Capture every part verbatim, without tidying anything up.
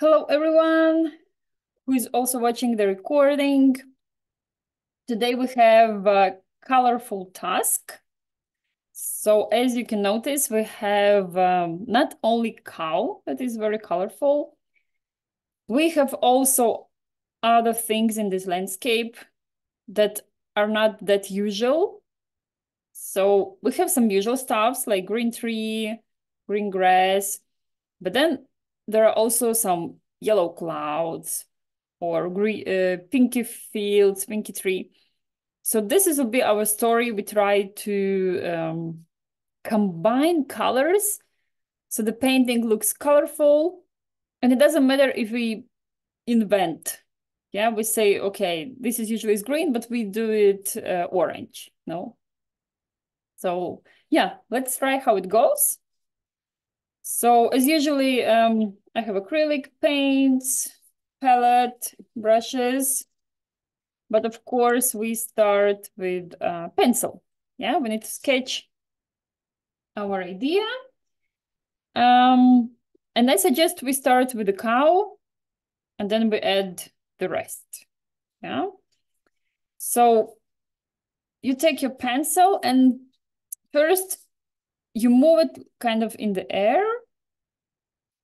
Hello, everyone who is also watching the recording. Today we have a colorful task. So as you can notice, we have um, not only cow that is very colorful, we have also other things in this landscape that are not that usual. So we have some usual stuffs like green tree, green grass, but then there are also some yellow clouds or green, uh, pinky fields, pinky tree. So this is will be our story. We try to um, combine colors so the painting looks colorful, and it doesn't matter if we invent. Yeah, we say, okay, this is usually is green, but we do it uh, orange, no? So yeah, let's try how it goes. So as usually, um, I have acrylic paints, palette, brushes, but of course we start with uh, pencil. Yeah, we need to sketch our idea. Um, and I suggest we start with the cow and then we add the rest, yeah? So you take your pencil and first you move it kind of in the air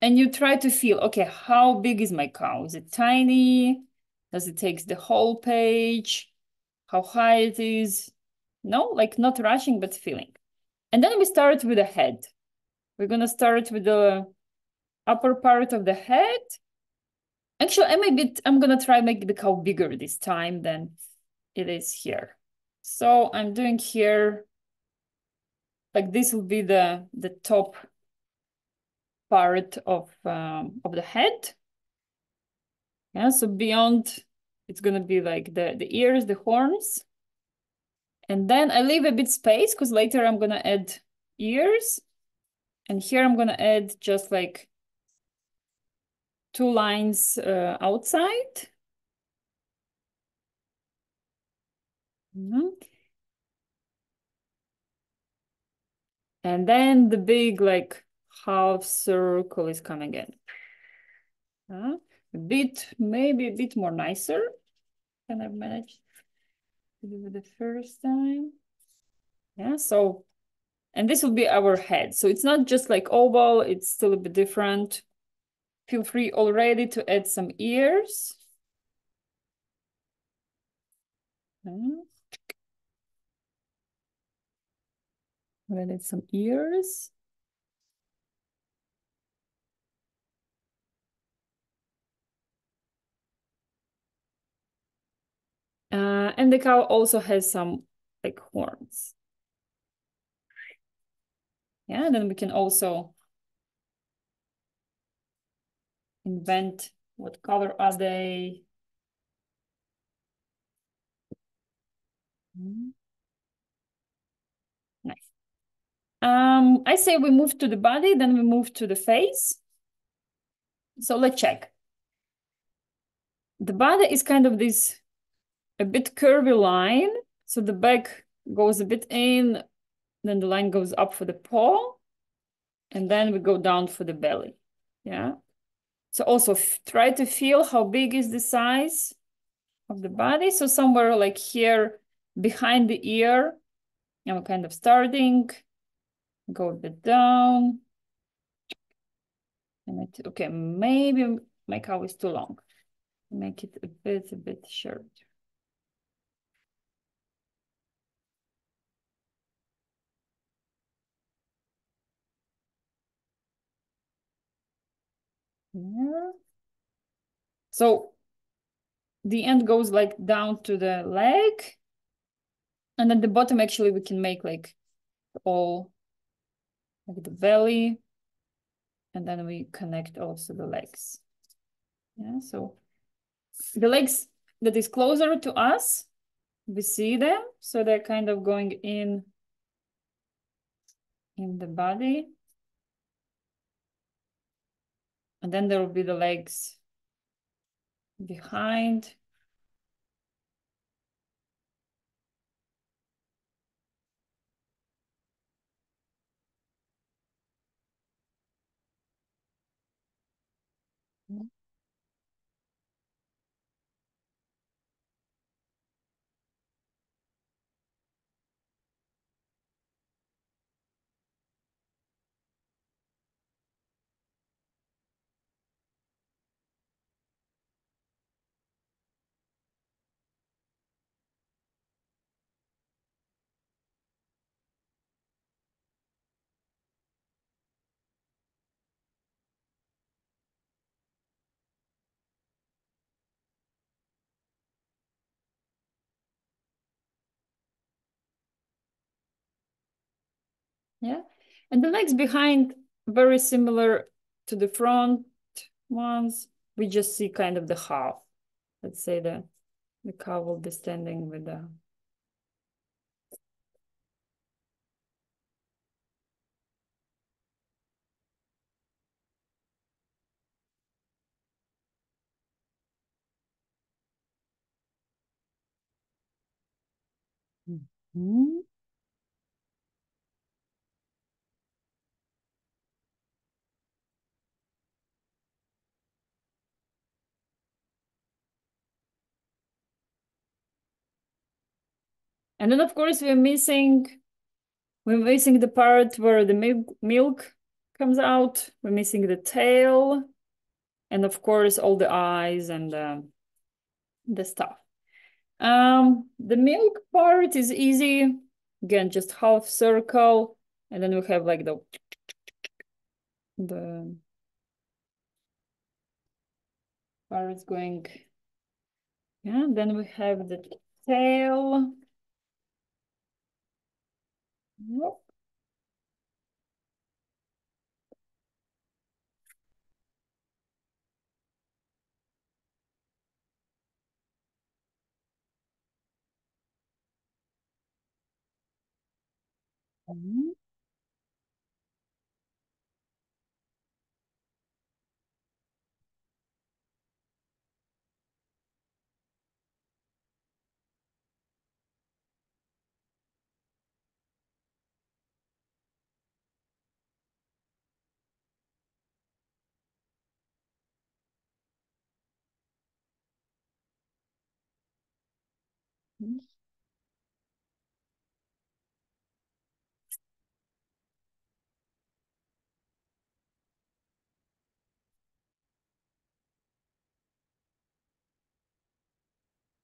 and you try to feel, okay, how big is my cow? Is it tiny? Does it take the whole page? How high it is? No, like not rushing, but feeling. And then we start with the head. We're gonna start with the upper part of the head. Actually, I may be, I'm gonna try make the cow bigger this time than it is here. So I'm doing here, like this will be the, the top part of, um, of the head. Yeah, so beyond, it's gonna be like the, the ears, the horns. And then I leave a bit space because later I'm gonna add ears. And here I'm gonna add just like two lines uh, outside. Mm-hmm. And then the big like half circle is coming in. Uh, a bit, maybe a bit more nicer than I managed to do the first time. Yeah, so, and this will be our head. So it's not just like oval, it's still a bit different. Feel free already to add some ears. Mm. We added some ears. Uh, and the cow also has some like horns. Yeah, and then we can also invent what color are they. Mm. Nice. Um, I say we move to the body, then we move to the face. So let's check. The body is kind of this, a bit curvy line. So the back goes a bit in, then the line goes up for the paw, and then we go down for the belly, yeah? So also try to feel how big is the size of the body. So somewhere like here, behind the ear, I'm kind of starting. Go a bit down. And it, okay, maybe my cow is too long. Make it a bit, a bit shorter. Yeah. So the end goes like down to the leg. And at the bottom, actually, we can make like all like the belly, and then we connect also the legs. Yeah, so the legs that is closer to us, we see them. So they're kind of going in, in the body. And then there will be the legs behind. Yeah. And the legs behind, very similar to the front ones. We just see kind of the half. Let's say the, the cow will be standing with the... Mm-hmm. And then, of course, we're missing, we're missing the part where the milk, milk comes out. We're missing the tail, and of course, all the eyes and uh, the stuff. Um, the milk part is easy. Again, just half circle, and then we have like the the parts going. Yeah, then we have the tail. Nope. Mm-hmm.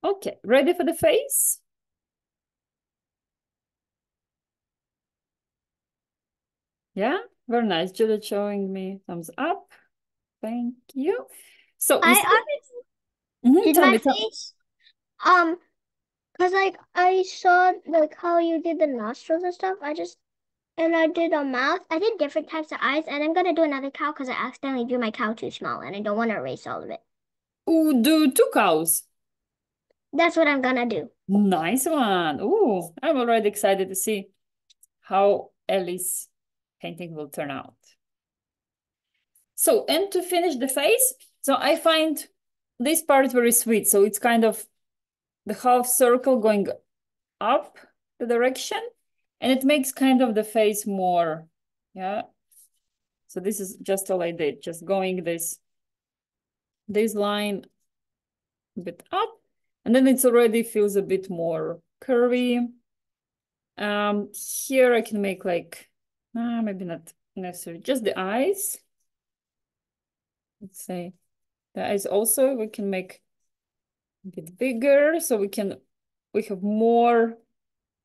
Okay, ready for the face? Yeah, very nice. Julia showing me thumbs up. Thank you. So I always mm-hmm, did my me, face. Um, cause like I saw like how you did the nostrils and stuff. I just and I did a mouth. I did different types of eyes, and I'm gonna do another cow because I accidentally drew my cow too small, and I don't want to erase all of it. Ooh, do two cows. That's what I'm gonna do. Nice one. Ooh, I'm already excited to see how Ellie's painting will turn out. So, and to finish the face, so I find this part very sweet. So it's kind of the half circle going up the direction, and it makes kind of the face more, yeah. So this is just all I did, just going this, this line a bit up. And then it's already feels a bit more curvy. Um, here I can make like, uh, maybe not necessarily, just the eyes. Let's say the eyes also, we can make a bit bigger. So we can, we have more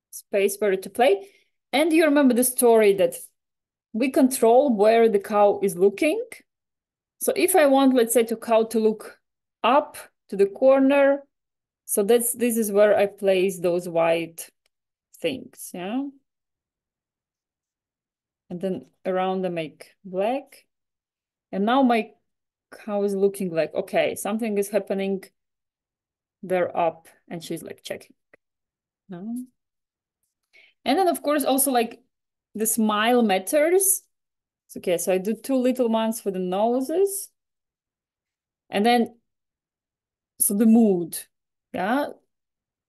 space where to play. And you remember the story that we control where the cow is looking. So if I want, let's say, to cow to look up to the corner, so that's, this is where I place those white things, yeah? And then around I make black. And now my cow is looking like, okay, something is happening. They're up and she's like checking. No? And then of course also like the smile matters. It's okay, so I do two little ones for the noses. And then, so the mood. Yeah,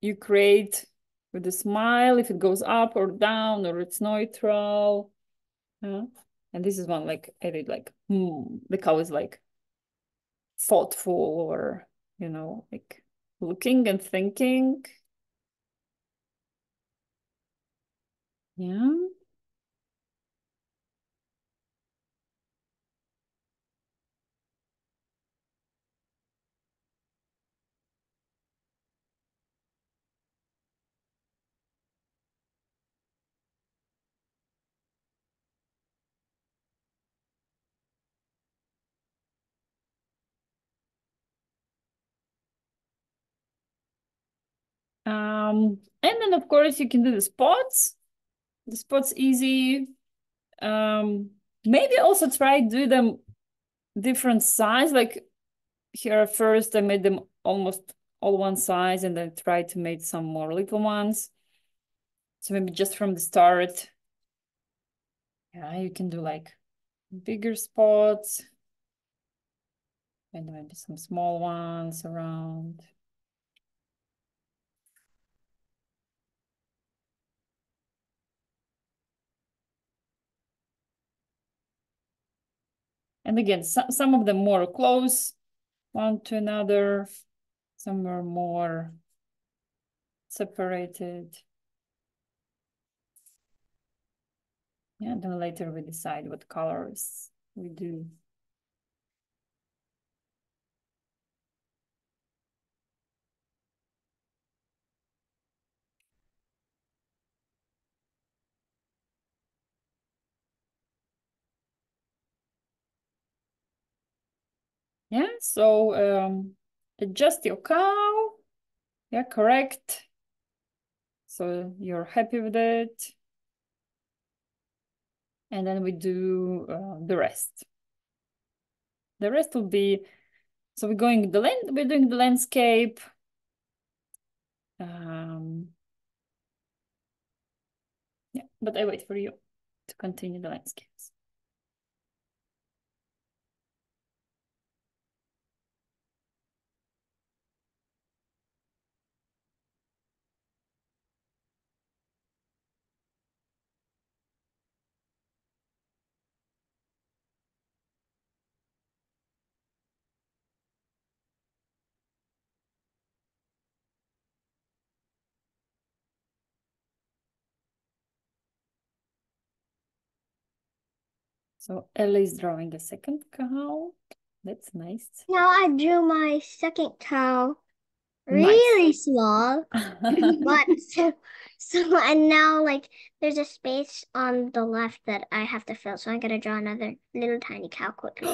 you create with a smile if it goes up or down or it's neutral. Yeah. And this is one like I did like, hmm, the cow is like thoughtful or, you know, like looking and thinking. Yeah. Um, and then of course you can do the spots. The spots easy. Um, maybe also try do them different size. Like here first, I made them almost all one size, and then try to make some more little ones. So maybe just from the start, yeah, you can do like bigger spots, and maybe some small ones around. And again, some some of them more close one to another, some are more separated. Yeah, then later we decide what colors we do. Yeah, so um, adjust your cow. Yeah, correct. So you're happy with it. And then we do uh, the rest. The rest will be, so we're going the land, we're doing the landscape. Um, yeah, but I wait for you to continue the landscapes. So Ellie is drawing the second cow. That's nice. Now I drew my second cow, really nice. Small, but so, so and now like there's a space on the left that I have to fill, so I'm gonna draw another little tiny cow quickly.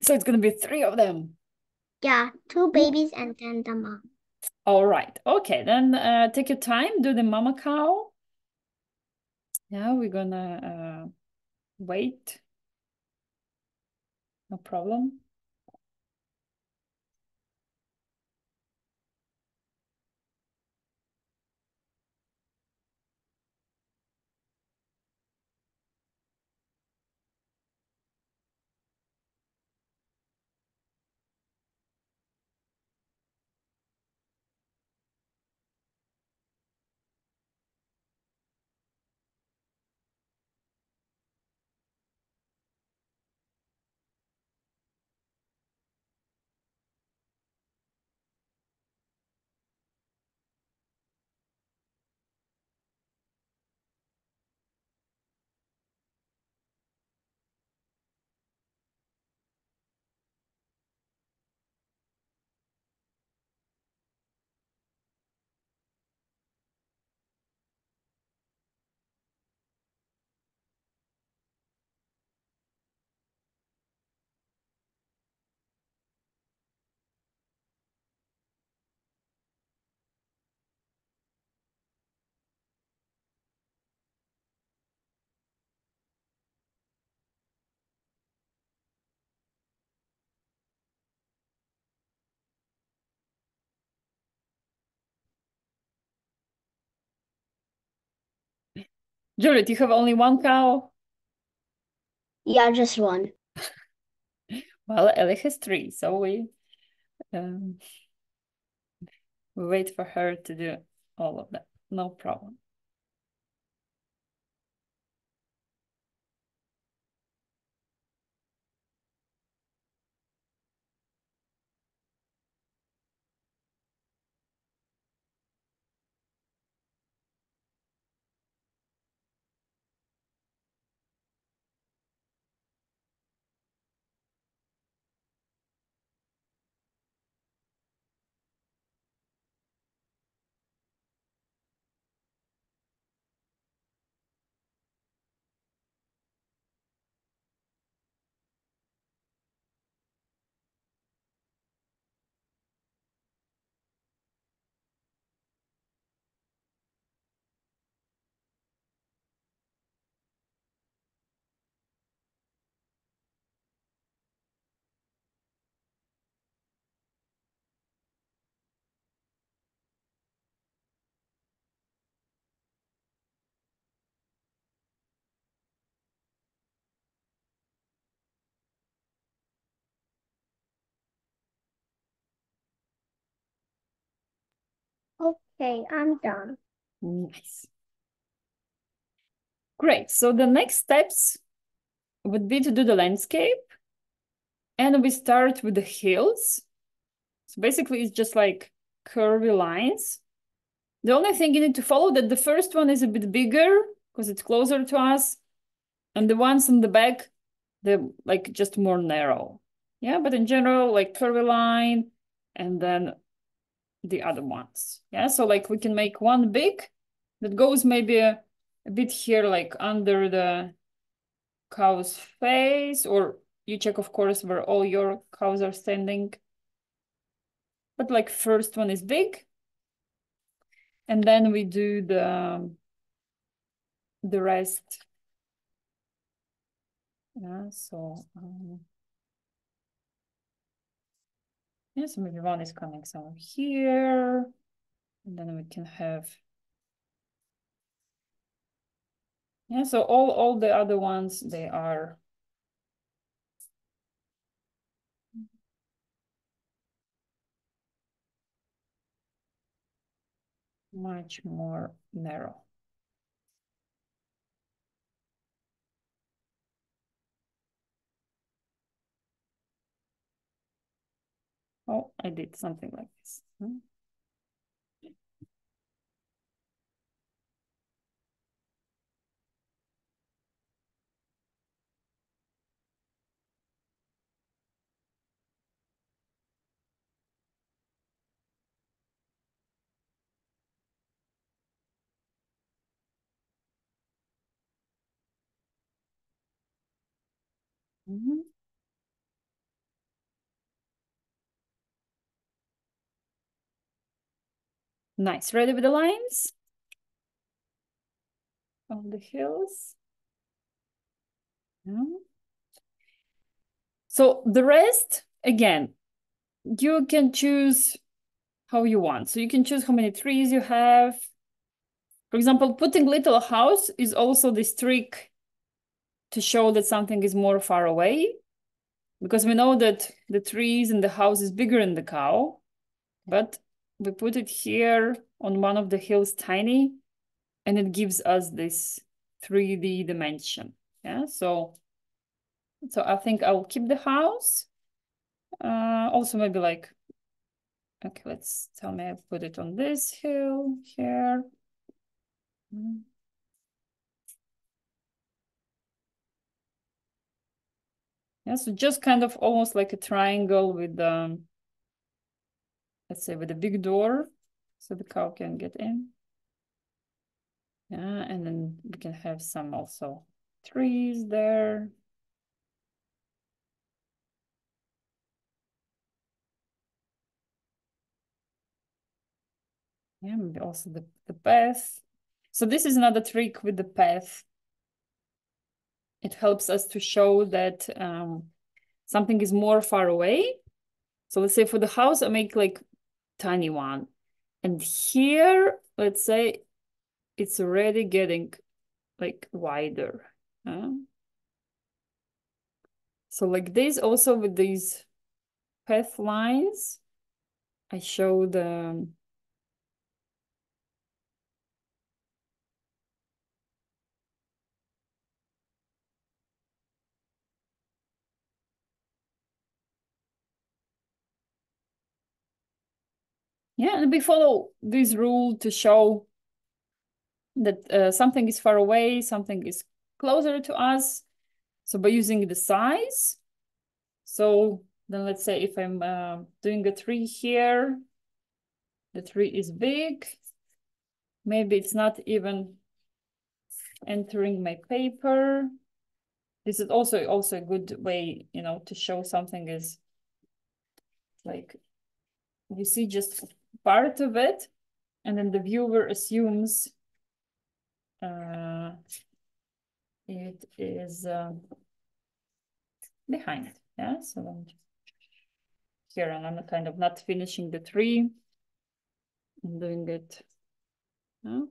So it's gonna be three of them. Yeah, two babies and then the mom. All right. Okay, then uh, take your time. Do the mama cow. Now we're gonna uh, wait. No problem. Juliet, you have only one cow? Yeah, just one. Well, Ellie has three, so we um, we wait for her to do all of that. No problem. Okay, I'm done. Nice. Great. So the next steps would be to do the landscape. And we start with the hills. So basically, it's just like curvy lines. The only thing you need to follow that the first one is a bit bigger because it's closer to us. And the ones in the back, they're like just more narrow. Yeah, but in general, like curvy line and then the other ones. Yeah, so like we can make one big that goes maybe a, a bit here, like under the cow's face, or you check, of course, where all your cows are standing. But like first one is big. And then we do the, the rest. Yeah, so, um, yeah, so maybe one is coming somewhere here. And then we can have, yeah, so all, all the other ones, they are. Much more narrow. Oh, I did something like this. Hmm? Mm-hmm. Nice. Ready with the lines on the hills. Yeah. So the rest, again, you can choose how you want. So you can choose how many trees you have. For example, putting little house is also this trick to show that something is more far away, because we know that the trees and the house is bigger than the cow, but we put it here on one of the hills tiny, and it gives us this three D dimension. Yeah, so, so I think I'll keep the house. Uh, also maybe like, okay, let's tell me I put it on this hill here. Mm. Yeah, so just kind of almost like a triangle with, um, let's say, with a big door so the cow can get in. Yeah, and then we can have some also trees there. Yeah, maybe also the, the path. So this is another trick with the path. It helps us to show that um, something is more far away. So let's say for the house, I make like tiny one. And here, let's say it's already getting like wider. Huh? So like this, also with these path lines, I show the Yeah, and we follow this rule to show that uh, something is far away, something is closer to us. So by using the size, so then let's say if I'm uh, doing a tree here, the tree is big. Maybe it's not even entering my paper. This is also, also a good way, you know, to show something is like, you see just part of it, and then the viewer assumes uh, it is uh, behind. Yeah, so I'm here, and I'm kind of not finishing the tree. I'm doing it. Yeah.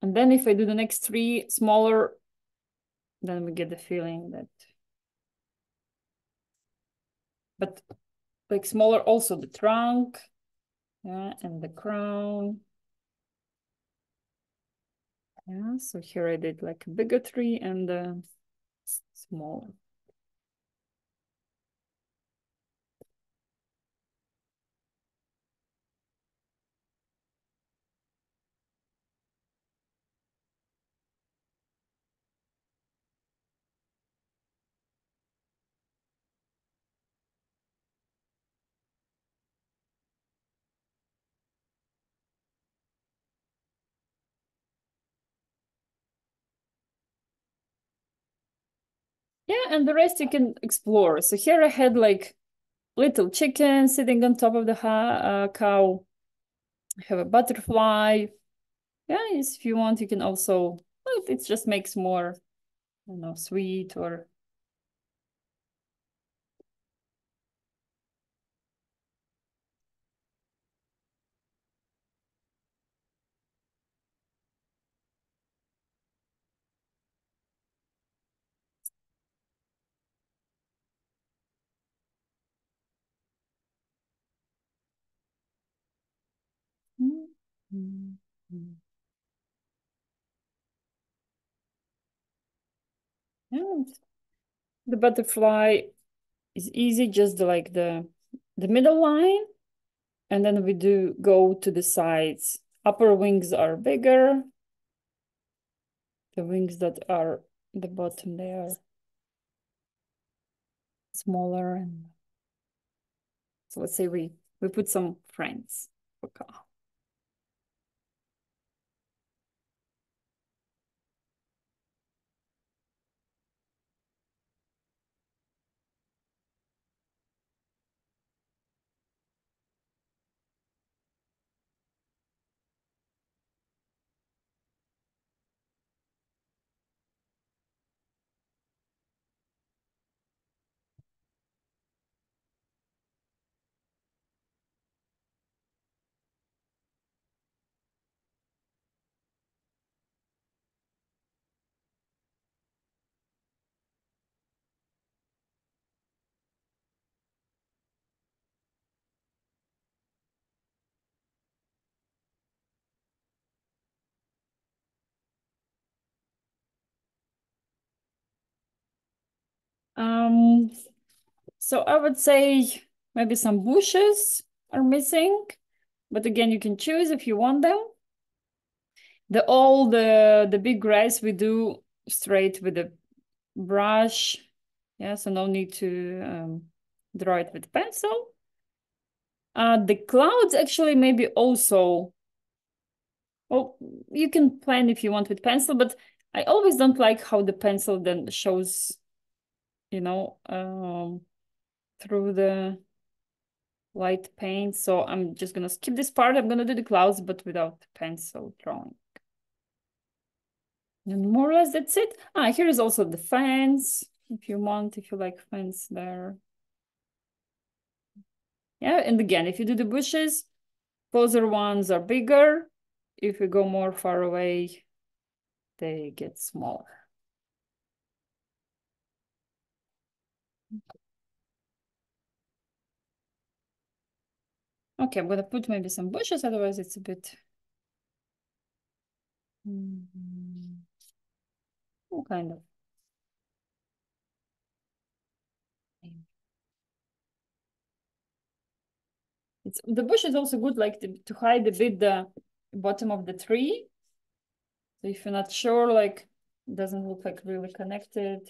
And then if I do the next tree smaller, then we get the feeling that. But like smaller also the trunk, Yeah, and the crown. Yeah, so here I did like a bigger tree and a smaller. Yeah, and the rest you can explore. So here I had like little chicken sitting on top of the uh, cow. I have a butterfly. Yeah, if you want, you can also, well, it just makes more, you know, sweet or. Mm-hmm. Yeah, the butterfly is easy, just like the the middle line, and then we do go to the sides. Upper wings are bigger. The wings that are the bottom, they are smaller. And so let's say we we put some friends for cow. Um, so I would say maybe some bushes are missing, but again, you can choose if you want them. The all the, the big grass we do straight with the brush. Yeah, so no need to um, draw it with pencil. Uh, the clouds actually maybe also, well, you can plan if you want with pencil, but I always don't like how the pencil then shows, you know, um, through the light paint. So I'm just gonna skip this part. I'm gonna do the clouds, but without the pencil drawing. And more or less that's it. Ah, here is also the fence, if you want, if you like fence there. Yeah, and again, if you do the bushes, closer ones are bigger. If you go more far away, they get smaller. Okay, I'm gonna put maybe some bushes, otherwise it's a bit. Mm-hmm. Oh, kind of. It's the bush is also good, like to, to hide a bit the bottom of the tree. So if you're not sure, like it doesn't look like really connected,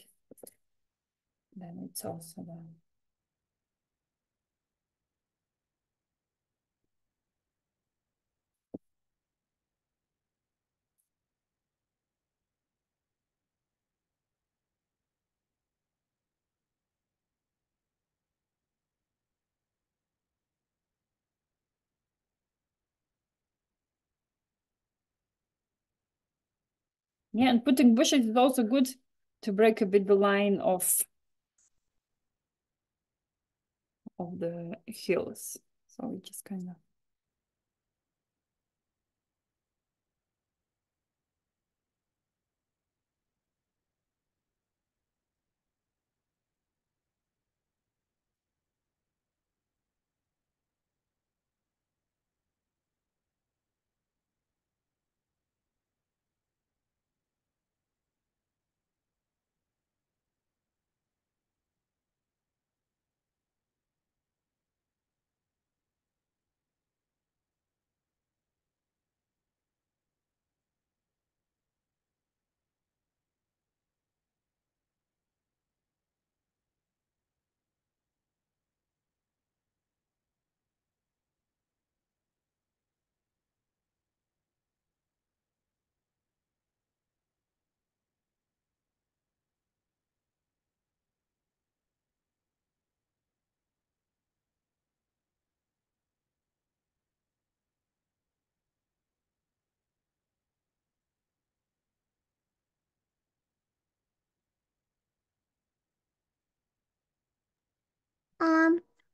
then it's also done. Yeah, and putting bushes is also good to break a bit the line of of the hills. So we just kind of.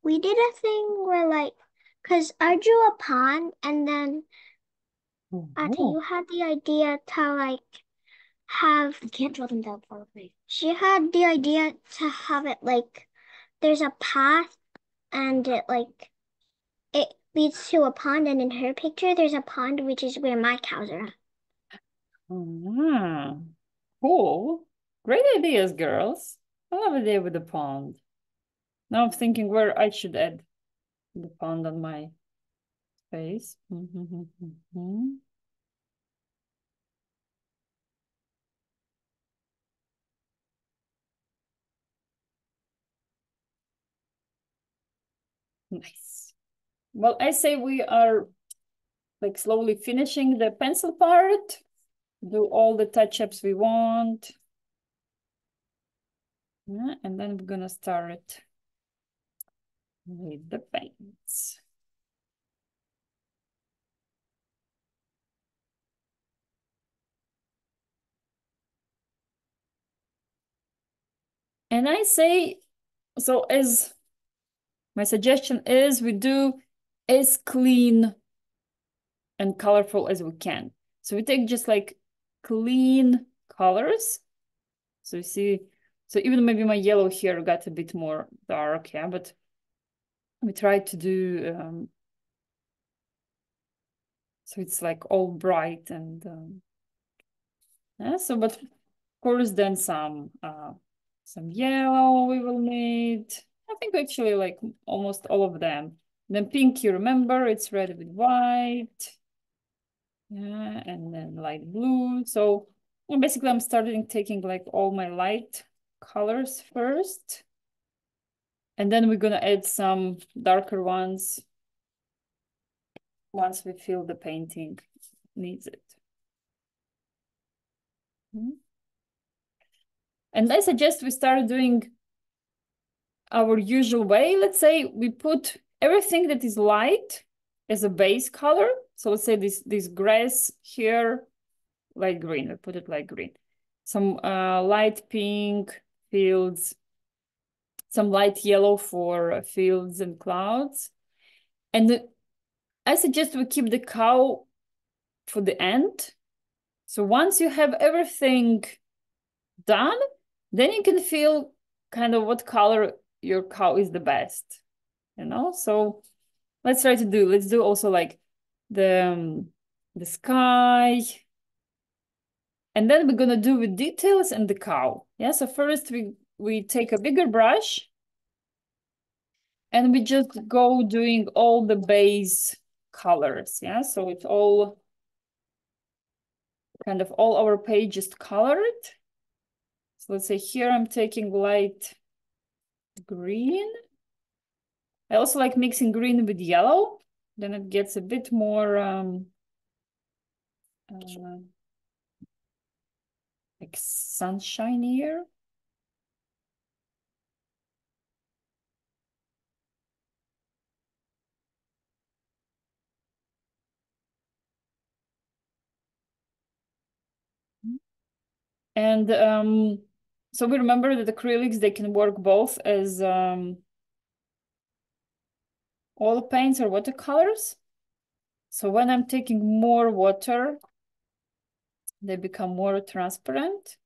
we did a thing where like, because I drew a pond and then oh, Ate, cool. you had the idea to like have, I can't draw them that far away. She had the idea to have it like, there's a path and it like, it leads to a pond, and in her picture, there's a pond, which is where my cows are at. Mm-hmm. Cool. Great ideas, girls. I love the idea with the pond. Now I'm thinking where I should add the pond on my face. Mm-hmm, mm-hmm. Nice. Well, I say we are like slowly finishing the pencil part. Do all the touch-ups we want. Yeah, and then we're gonna start with the paints. And I say, so as my suggestion is, we do as clean and colorful as we can. So we take just like clean colors. So you see, so even maybe my yellow here got a bit more dark, yeah, but we try to do, um, so it's like all bright and, um, yeah, so, but of course then some, uh, some yellow we will need. I think actually like almost all of them. Then pink, you remember, it's red with white. Yeah, and then light blue. So basically I'm starting taking like all my light colors first. And then we're gonna add some darker ones once we feel the painting needs it. And I suggest we start doing our usual way. Let's say we put everything that is light as a base color. So let's say this, this grass here, light green, we put it light green. Some uh, light pink fields, some light yellow for fields and clouds. And the, I suggest we keep the cow for the end. So once you have everything done, then you can feel kind of what color your cow is the best, you know? So let's try to do, let's do also like the, um, the sky. And then we're gonna do with details and the cow. Yeah, so first we, we take a bigger brush and we just go doing all the base colors. Yeah, so it's all, kind of all our pages colored. So let's say here I'm taking light green. I also like mixing green with yellow. Then it gets a bit more um, uh, like sunshinier. And um, so we remember that acrylics, they can work both as um, oil paints or watercolors. So when I'm taking more water, they become more transparent.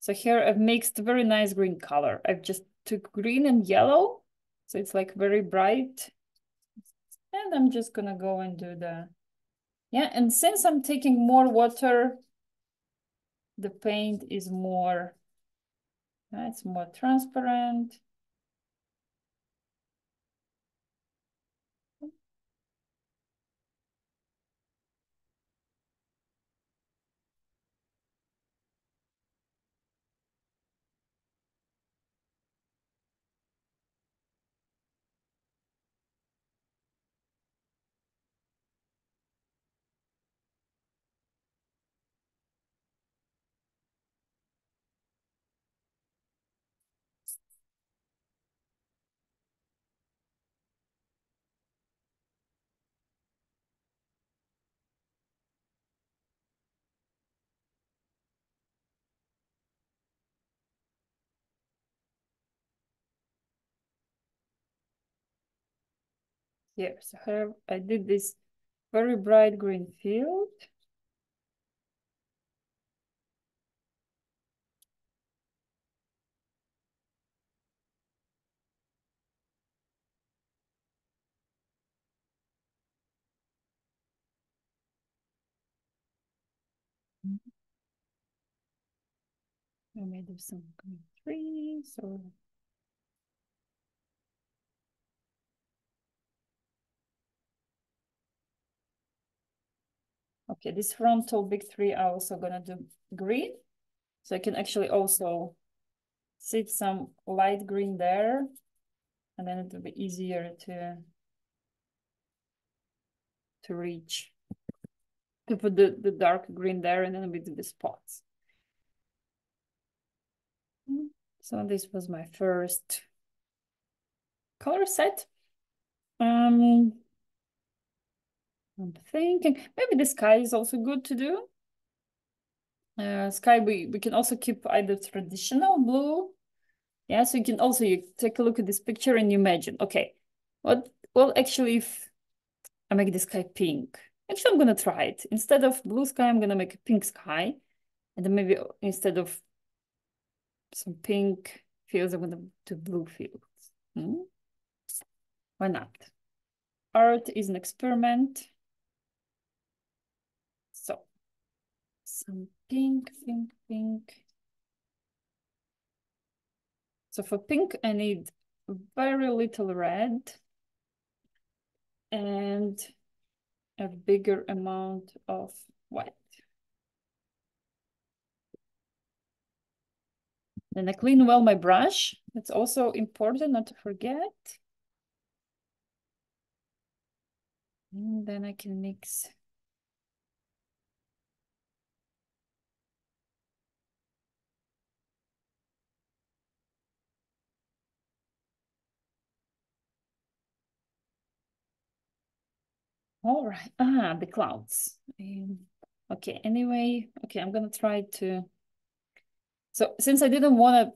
So here I've mixed very nice green color. I've just took green and yellow. So it's like very bright. And I'm just gonna go and do the, yeah. And since I'm taking more water, the paint is more, it's more transparent. Yes, I have, I did this very bright green field. I made up some green trees or okay, this frontal big three I'm also gonna do green. So I can actually also sit some light green there, and then it'll be easier to to reach. To put the, the dark green there and then with the spots. So this was my first color set. Um, I'm thinking maybe the sky is also good to do. Uh, sky, we, we can also keep either traditional blue. Yeah, so you can also you take a look at this picture and you imagine, okay, what, well, actually, if I make the sky pink, actually, I'm going to try it. Instead of blue sky, I'm going to make a pink sky. And then maybe instead of some pink fields, I'm going to do blue fields. Hmm? Why not? Art is an experiment. So, some pink, pink, pink. So for pink, I need very little red and a bigger amount of white. Then I clean well my brush. That's also important not to forget. And then I can mix. All right, ah, the clouds. Um, okay, anyway, okay, I'm gonna try to. So since I didn't want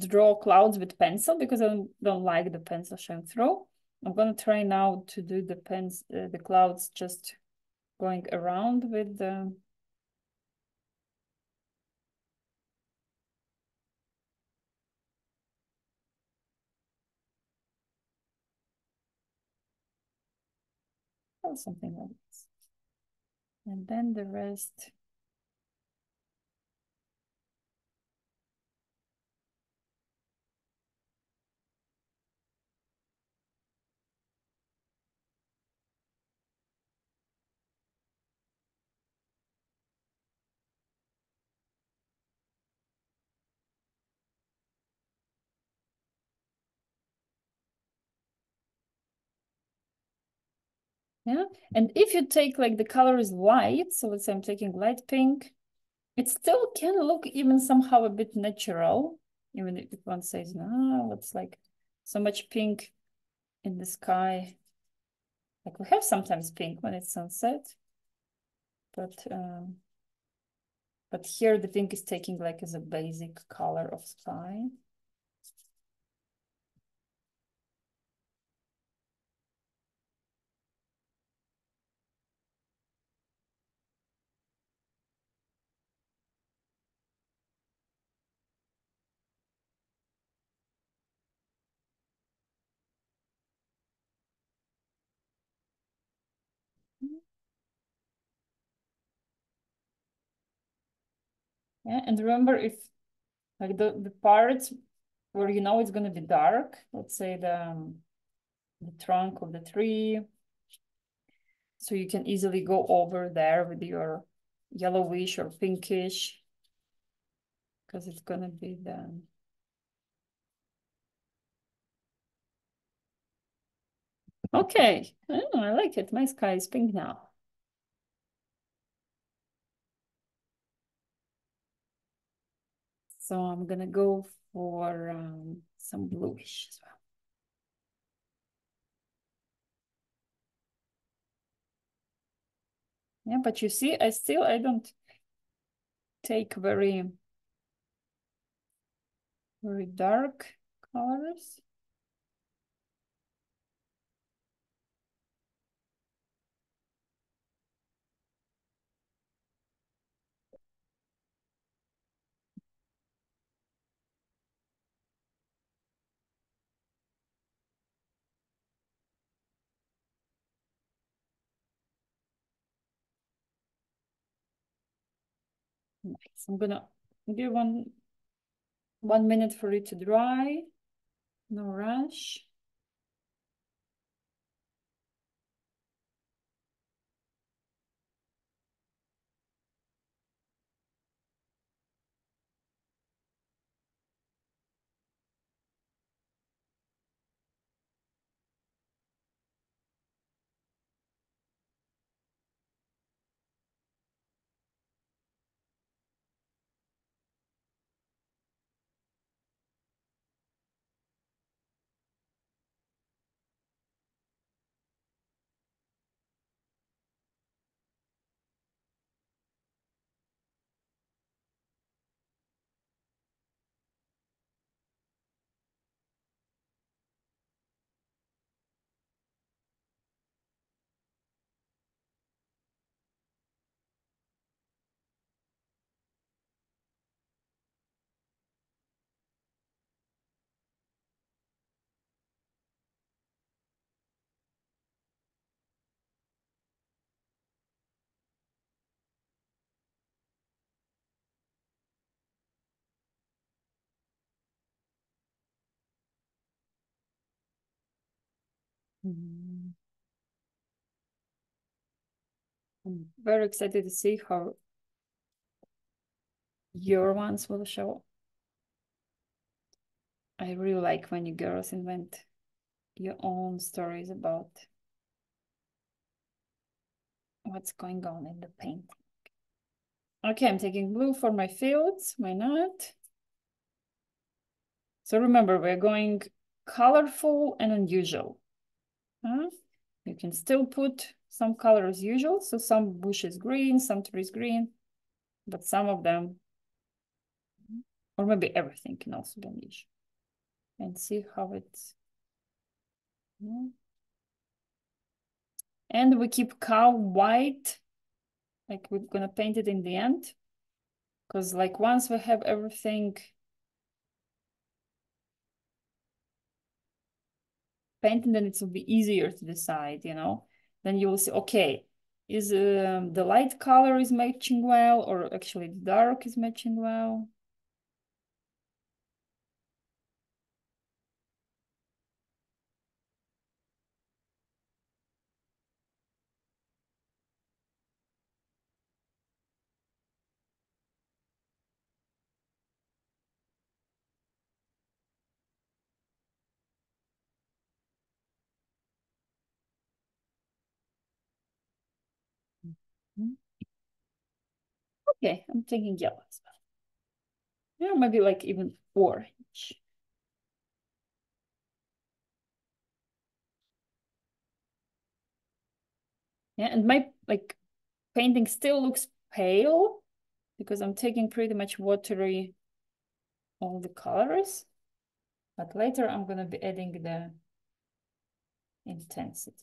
to draw clouds with pencil because I don't, don't like the pencil showing through, I'm gonna try now to do the pens, uh, the clouds just going around with the. Or something like this. And then the rest. Yeah, and if you take like the color is light, so let's say I'm taking light pink, it still can look even somehow a bit natural, even if one says, no, it's like so much pink in the sky. Like we have sometimes pink when it's sunset, but um, but here the pink is taking like as a basic color of sky. Yeah, and remember if like the, the parts where you know it's going to be dark, let's say the, um, the trunk of the tree, so you can easily go over there with your yellowish or pinkish, because it's going to be the okay. Oh, I like it. My sky is pink now. So I'm gonna go for um, some bluish as well. Yeah, but you see, I still, I don't take very, very dark colors. Nice. I'm gonna give one one minute for it to dry. No rush. Mm-hmm. I'm very excited to see how your ones will show. I really like when you girls invent your own stories about what's going on in the painting. Okay, I'm taking blue for my fields. Why not? So remember, we're going colorful and unusual. Huh? You can still put some color as usual. So some bushes green, some trees green, but some of them, or maybe everything can also be unusual. And see how it's. Yeah. And we keep cow white, like we're gonna paint it in the end. Because like once we have everything painting, then it will be easier to decide, you know. Then you will see, okay, is um, the light color is matching well, or actually the dark is matching well. Okay, I'm thinking yellow as well. Yeah, maybe like even orange. Yeah, and my like painting still looks pale because I'm taking pretty much watery all the colors. But later I'm gonna be adding the intensity.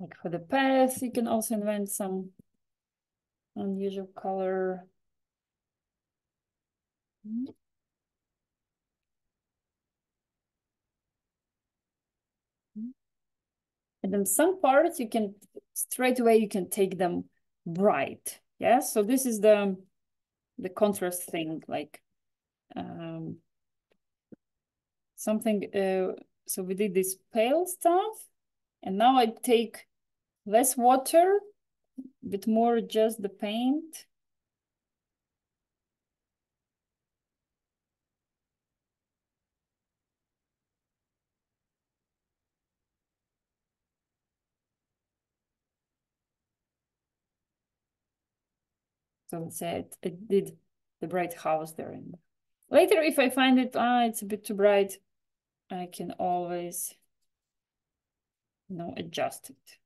Like for the path, you can also invent some unusual color. And then some parts you can straight away you can take them bright. Yeah. So this is the the contrast thing, like um, something. Uh, so we did this pale stuff, and now I take less water, a bit more just the paint. So let's say it, it did the bright house there. And later, if I find it, ah, it's a bit too bright, I can always, you know, adjust it.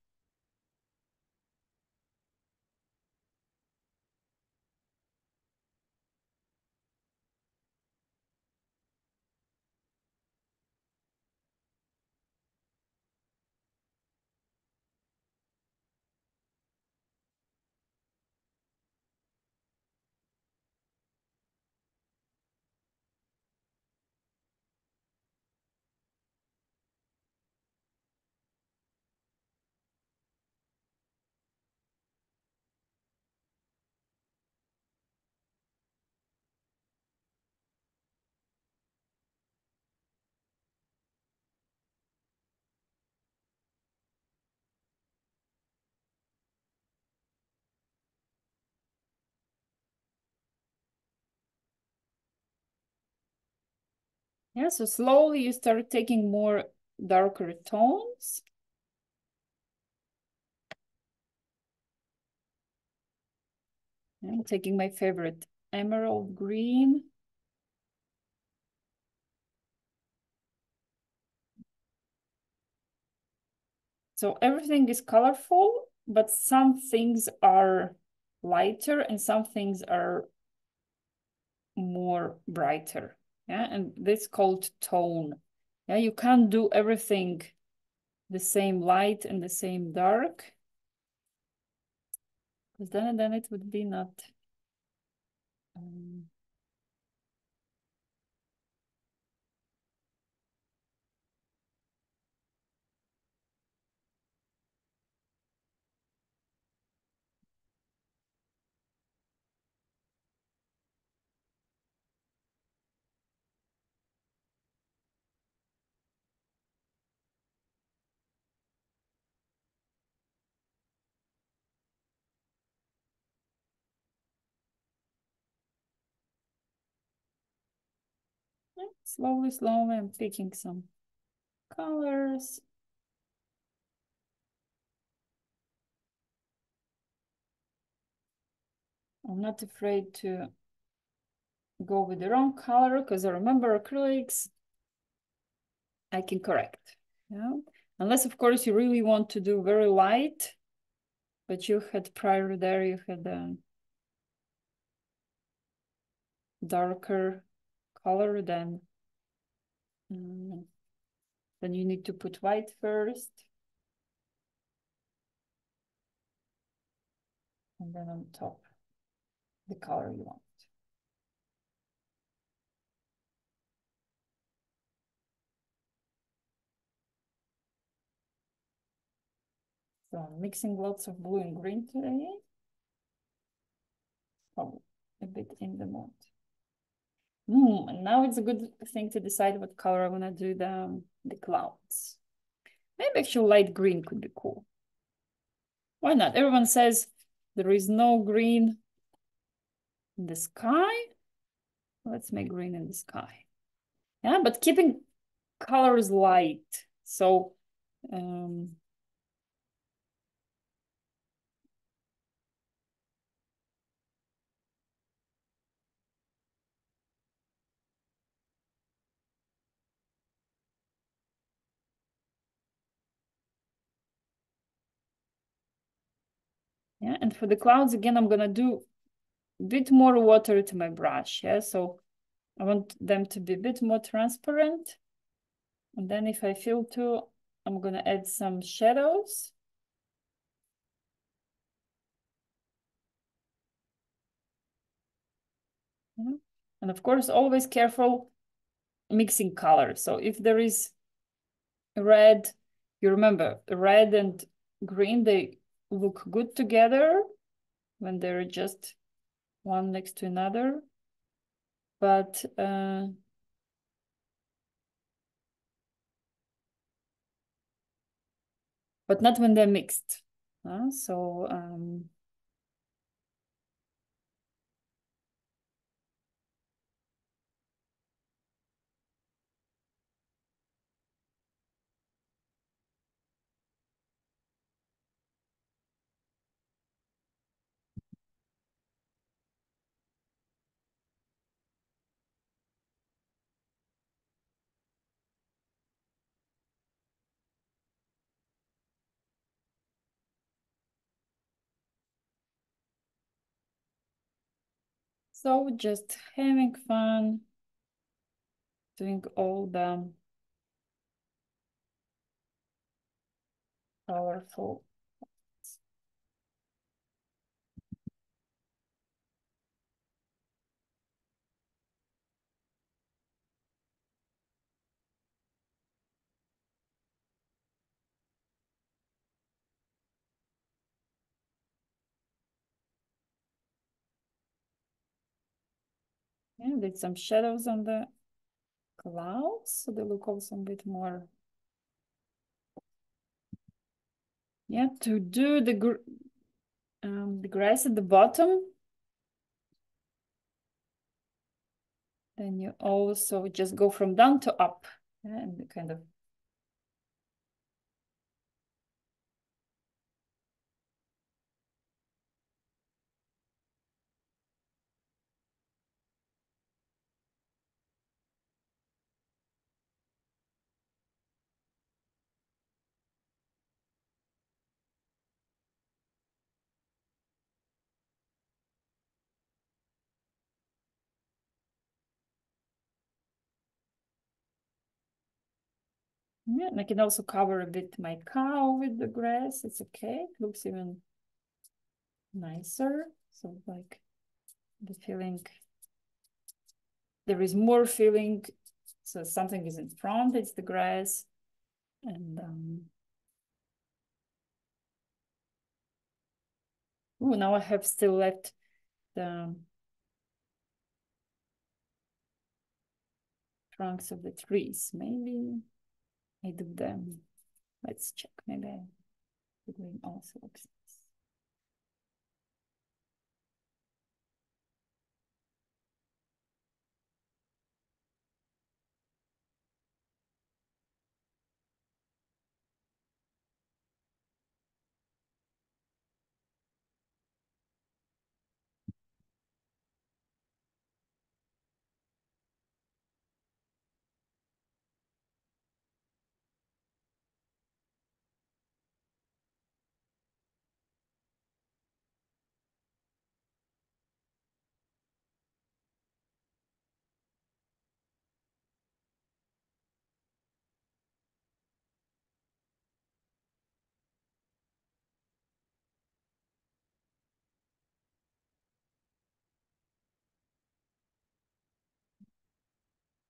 Yeah, so slowly you start taking more darker tones. I'm taking my favorite emerald green. So everything is colorful, but some things are lighter and some things are more brighter. Yeah, and this called tone. Yeah, you can't do everything the same light and the same dark. Because then, then it would be not. Um, Slowly, slowly, I'm picking some colors. I'm not afraid to go with the wrong color because I remember acrylics, I can correct. Yeah? Unless, of course, you really want to do very light, but you had prior there, you had a darker color, then, um, then you need to put white first. And then on top, the color you want. So I'm mixing lots of blue and green today. Oh, a bit in the mood. Mm, and now it's a good thing to decide what color I want to do the, the clouds. Maybe actually light green could be cool. Why not? Everyone says there is no green in the sky. Let's make green in the sky. Yeah, but keeping colors light. So um, yeah, and for the clouds, again, I'm going to do a bit more water to my brush. Yeah, so I want them to be a bit more transparent. And then if I feel too, I'm going to add some shadows. Yeah. And of course, always careful mixing colors. So if there is red, you remember, red and green, they look good together when they're just one next to another, but uh, but not when they're mixed. Huh? So um, So just having fun, doing all the colorful. Yeah, did some shadows on the clouds, so they look also a bit more. Yeah, to do the gr um, the grass at the bottom, Then you also just go from down to up and kind of yeah, and I can also cover a bit my cow with the grass. It's okay. It looks even nicer. So like the feeling, there is more feeling. So something is in front, it's the grass. And um, ooh, now I have still left the trunks of the trees, maybe. I do them. Let's check. Maybe the green also looks nice.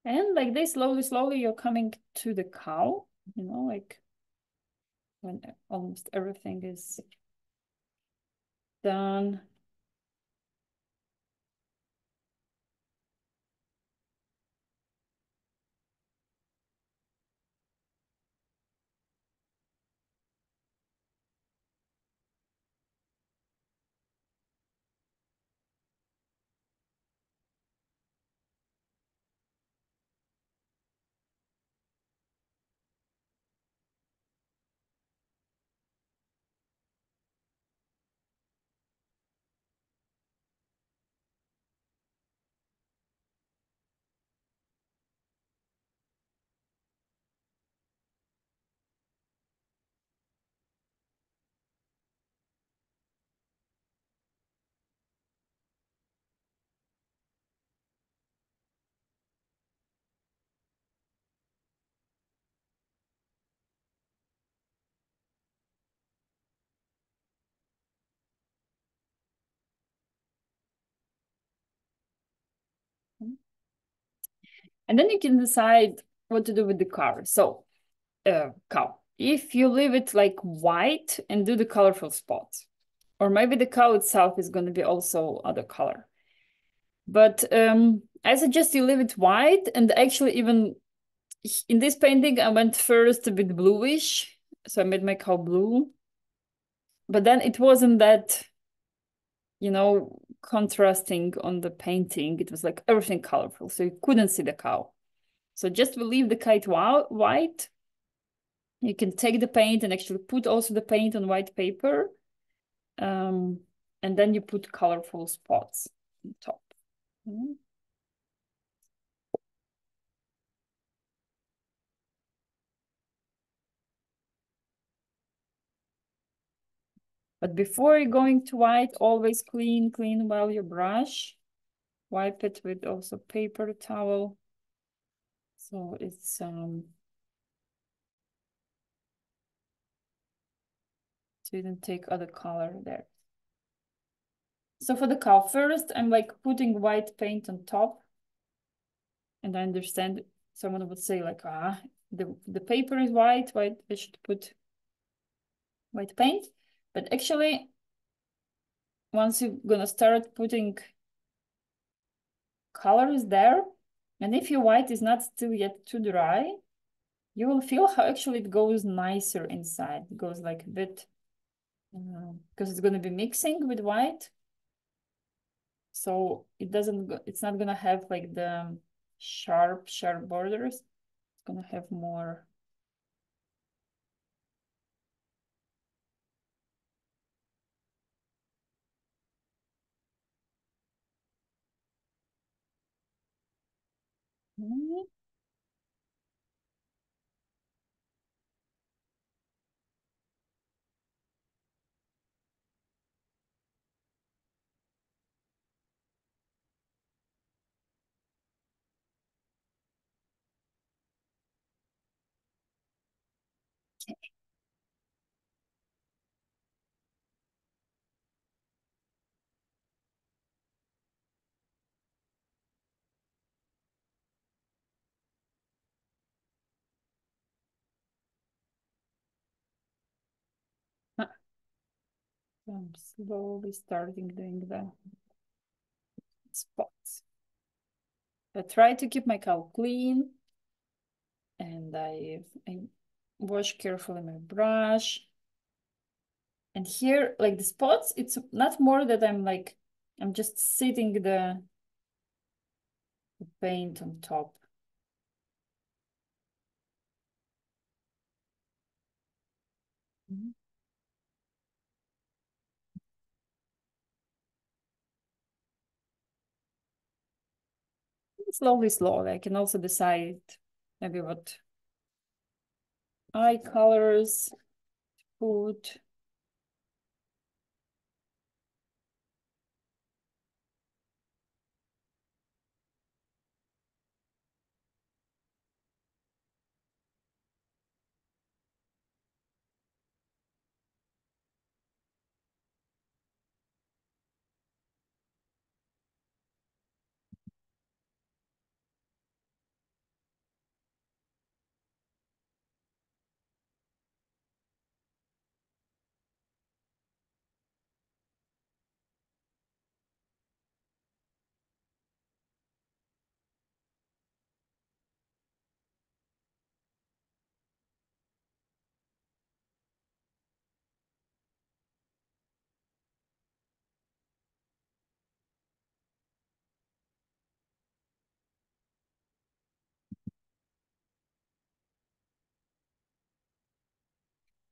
And like this, slowly, slowly, you're coming to the cow, you know, like when almost everything is done. And then you can decide what to do with the cover. So, uh, cow. If you leave it like white and do the colorful spots, or maybe the cow itself is going to be also other color. But um, I suggest you leave it white. And actually, even in this painting, I went first a bit bluish, so I made my cow blue. But then it wasn't that, you know, contrasting on the painting. It was like everything colorful, so you couldn't see the cow. So just leave the kite white. You can take the paint and actually put also the paint on white paper, um, and then you put colorful spots on top. Mm-hmm. But before you're going to white, always clean, clean well your brush. Wipe it with also paper towel. So it's um so you don't take other color there. So for the cow first, I'm like putting white paint on top. And I understand someone would say like, ah, the, the paper is white, white, I should put white paint. But actually, once you're gonna start putting colors there, and if your white is not still yet too dry, you will feel how actually it goes nicer inside. It goes like a bit, because uh, it's gonna be mixing with white. So it doesn't, it's not gonna have like the sharp, sharp borders. It's gonna have more mm-hmm. I'm slowly starting doing the spots. I try to keep my cowl clean, and I, I wash carefully my brush. And here, like the spots, it's not more that I'm like, I'm just sitting the, the paint on top. Mm-hmm. Slowly, slowly. I can also decide maybe what eye colors to put.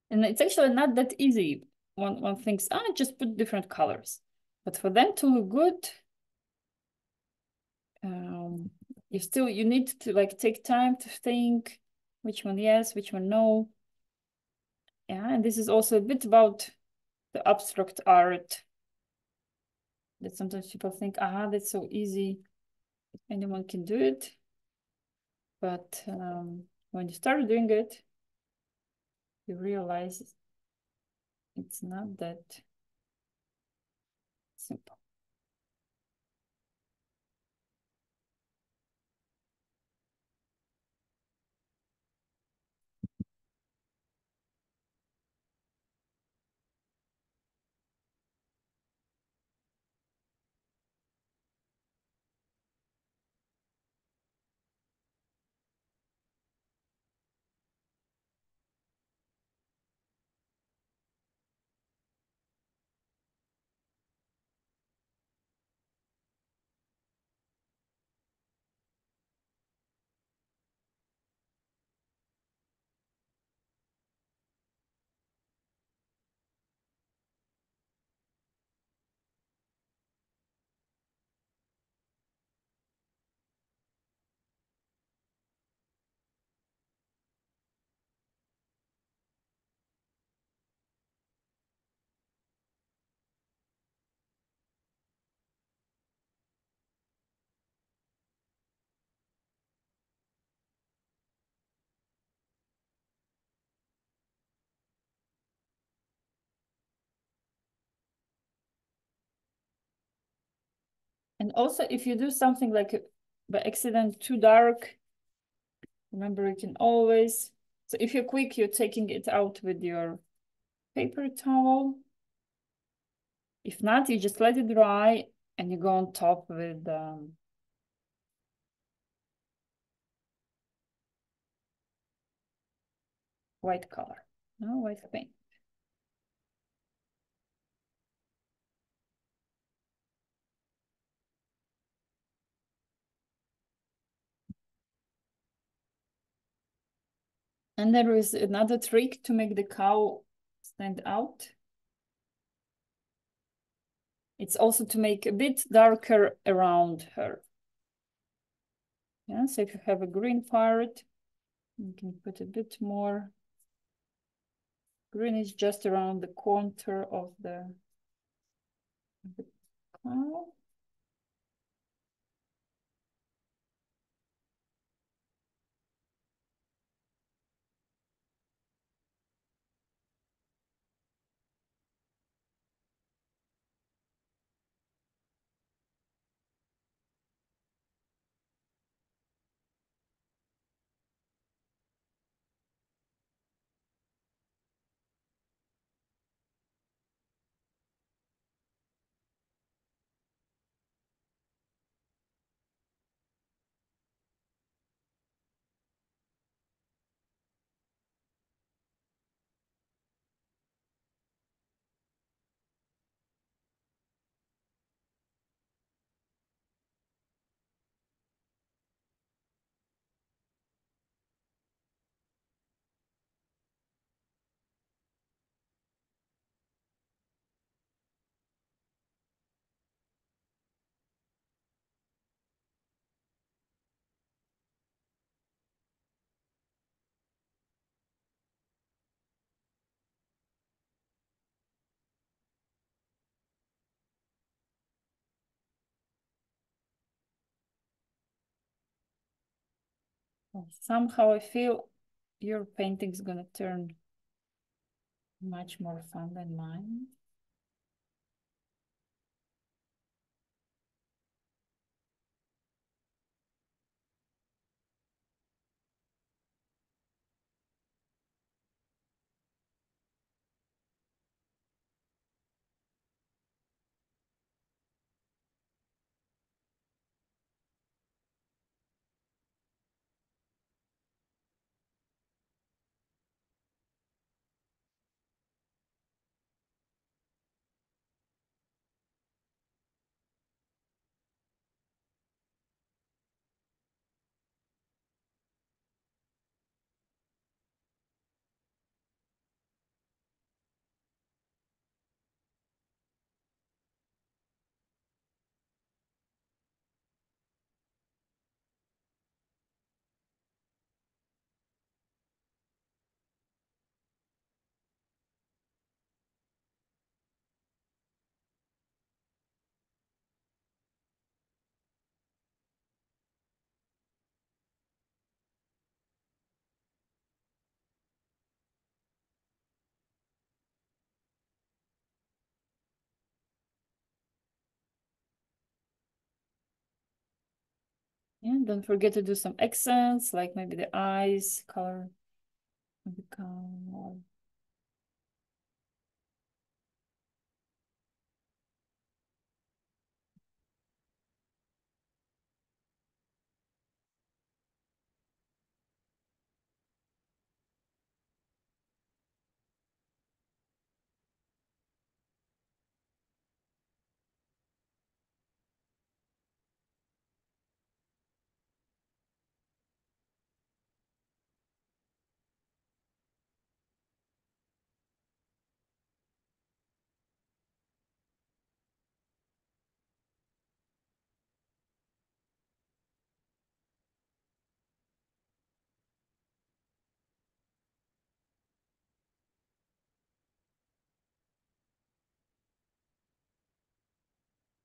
And it's actually not that easy. One, one thinks, ah, just put different colors. But for them to look good, um, you still, you need to like take time to think which one yes, which one no. Yeah, and this is also a bit about the abstract art. That sometimes people think, ah, that's so easy. Anyone can do it. But um, when you start doing it, you realize it's not that simple. And also, if you do something like by accident too dark, remember you can always, so if you're quick, you're taking it out with your paper towel. If not, you just let it dry and you go on top with um, white color, no white paint. And there is another trick to make the cow stand out. It's also to make a bit darker around her. Yeah, so if you have a green parrot, you can put a bit more. Green is just around the contour of the, of the cow. Somehow I feel your painting's going to turn much more fun than mine. Yeah, don't forget to do some accents, like maybe the eyes, color of the cow.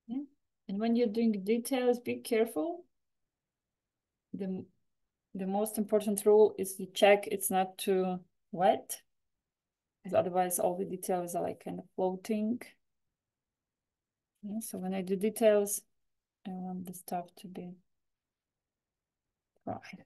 Yeah. And when you're doing details, be careful. The, the most important rule is to check it's not too wet, because otherwise all the details are like kind of floating. Yeah, so when I do details, I want the stuff to be right.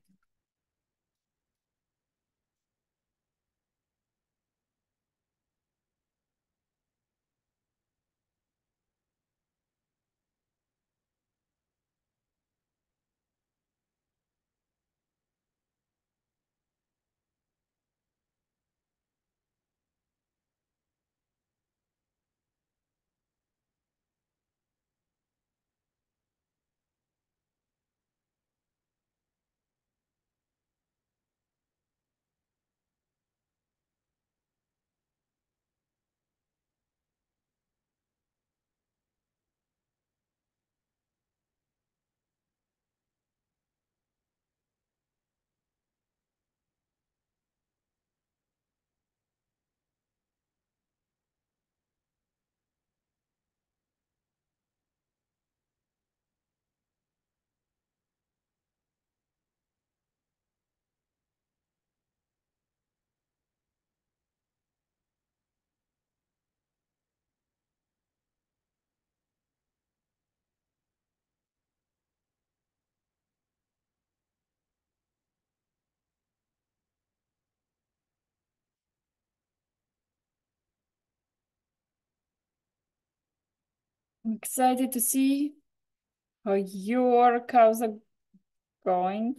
I'm excited to see how your cows are going.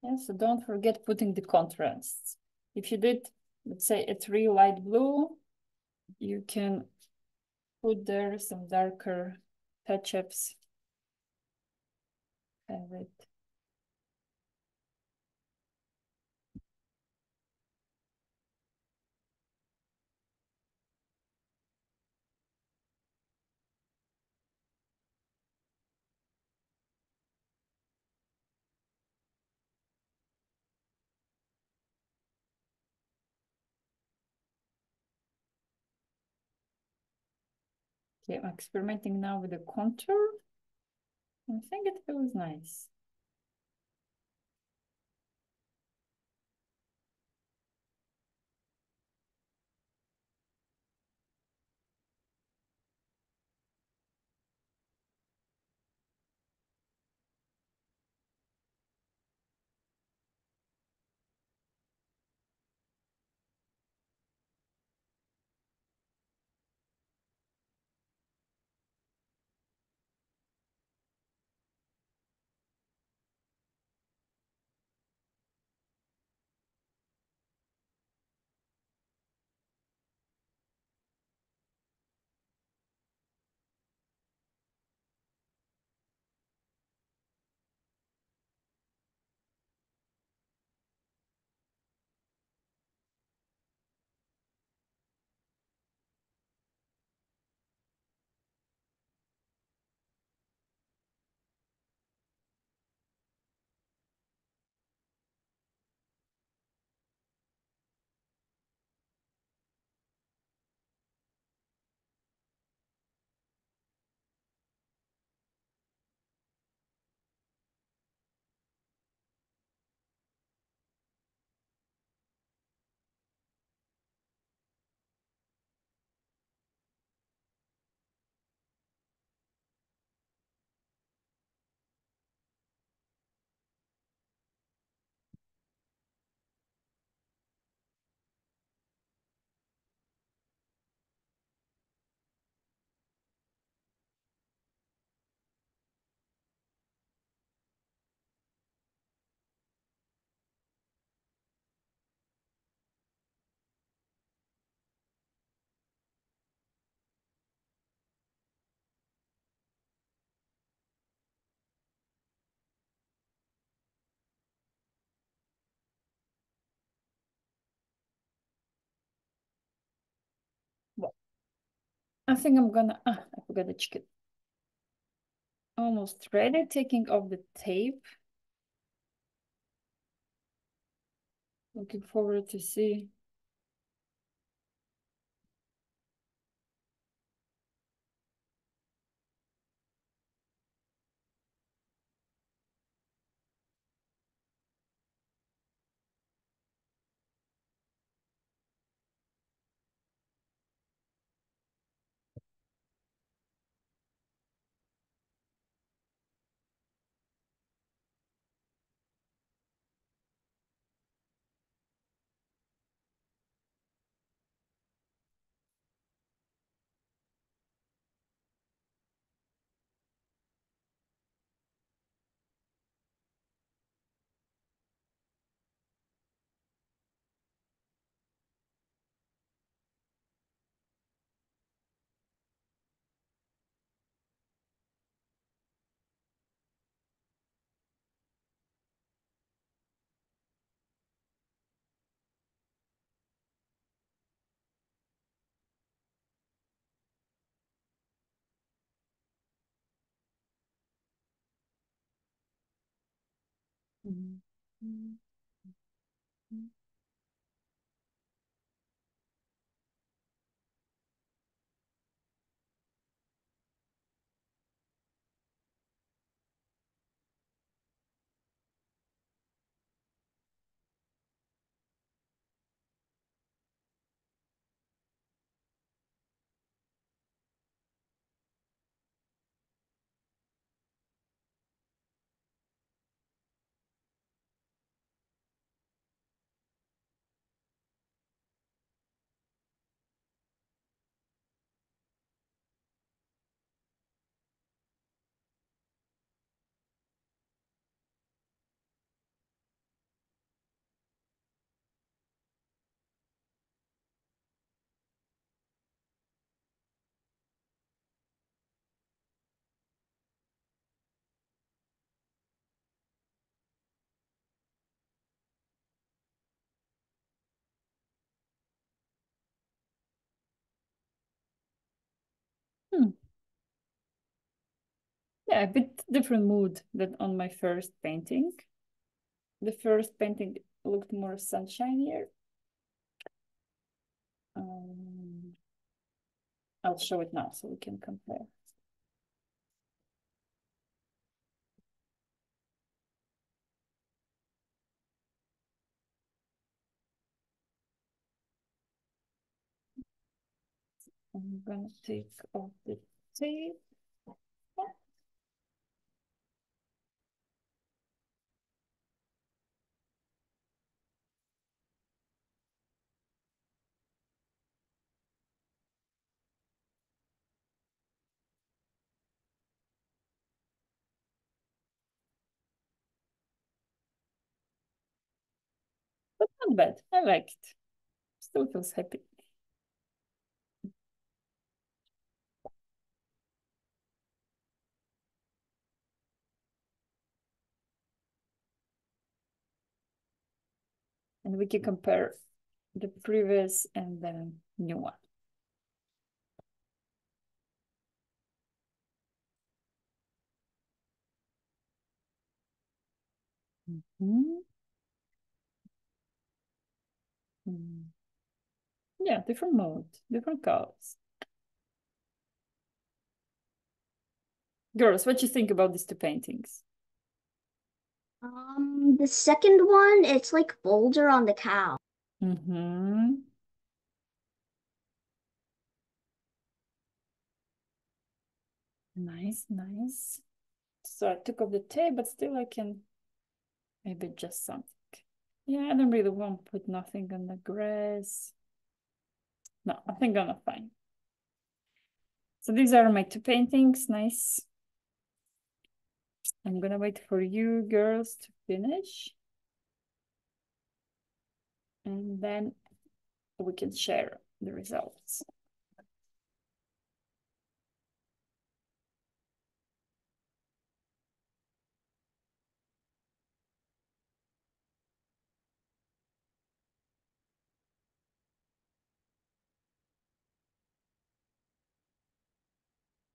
Yeah, so don't forget putting the contrasts. If you did, let's say, a three light blue, you can put there some darker touch-ups. Have it. Okay, I'm experimenting now with the contour. I think it feels nice. I think I'm gonna, ah, I forgot the chicken. Almost ready, taking off the tape. Looking forward to see Mm, mm, hmm. Yeah, a bit different mood than on my first painting. The first painting looked more sunshinier. Um, I'll show it now so we can compare. I'm gonna take off the tape. But not bad. I like it. Still feels happy. And we can compare the previous and the new one. Mm-hmm. Mm. Yeah, different mode, different colors. Girls, what you think about these two paintings? Um, the second one, it's like Boulder on the Cow. Mm-hmm. Nice, nice. So I took off the tape, but still I can maybe just something. Yeah, I don't really want to put nothing on the grass. No, I think I'm gonna find. So these are my two paintings. Nice. I'm gonna wait for you girls to finish. And then we can share the results.